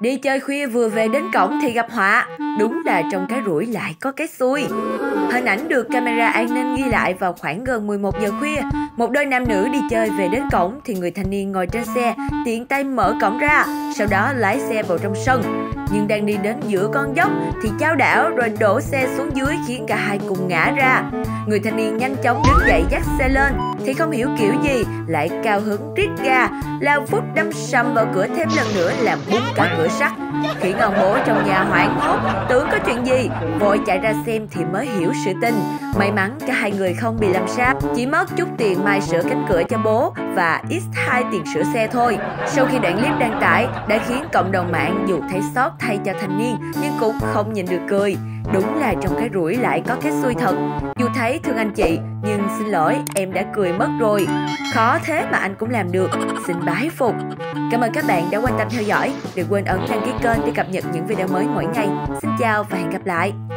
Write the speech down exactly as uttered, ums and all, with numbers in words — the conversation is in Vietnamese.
Đi chơi khuya vừa về đến cổng thì gặp họa. Đúng là trong cái rủi lại có cái xui. Hình ảnh được camera an ninh ghi lại vào khoảng gần mười một giờ khuya. Một đôi nam nữ đi chơi về đến cổng thì người thanh niên ngồi trên xe tiện tay mở cổng ra, sau đó lái xe vào trong sân. Nhưng đang đi đến giữa con dốc thì chao đảo rồi đổ xe xuống dưới khiến cả hai cùng ngã ra. Người thanh niên nhanh chóng đứng dậy dắt xe lên thì không hiểu kiểu gì lại cao hứng rít ga, lao phút đâm sầm vào cửa thêm lần nữa làm bung cả cửa sắt. Khiến ông bố trong nhà hoảng hốt tưởng có chuyện gì, vội chạy ra xem thì mới hiểu sự tình. May mắn cả hai người không bị làm sao, chỉ mất chút tiền mai sửa cánh cửa cho bố và ít hai tiền sửa xe thôi. Sau khi đoạn clip đăng tải đã khiến cộng đồng mạng dù thấy xót thay cho thanh niên nhưng cũng không nhịn được cười. Đúng là trong cái rủi lại có cái xui thật. Dù thấy thương anh chị nhưng xin lỗi, em đã cười mất rồi. Khó thế mà anh cũng làm được, xin bái phục. Cảm ơn các bạn đã quan tâm theo dõi. Đừng quên ấn đăng ký kênh để cập nhật những video mới mỗi ngày. Xin chào và hẹn gặp lại.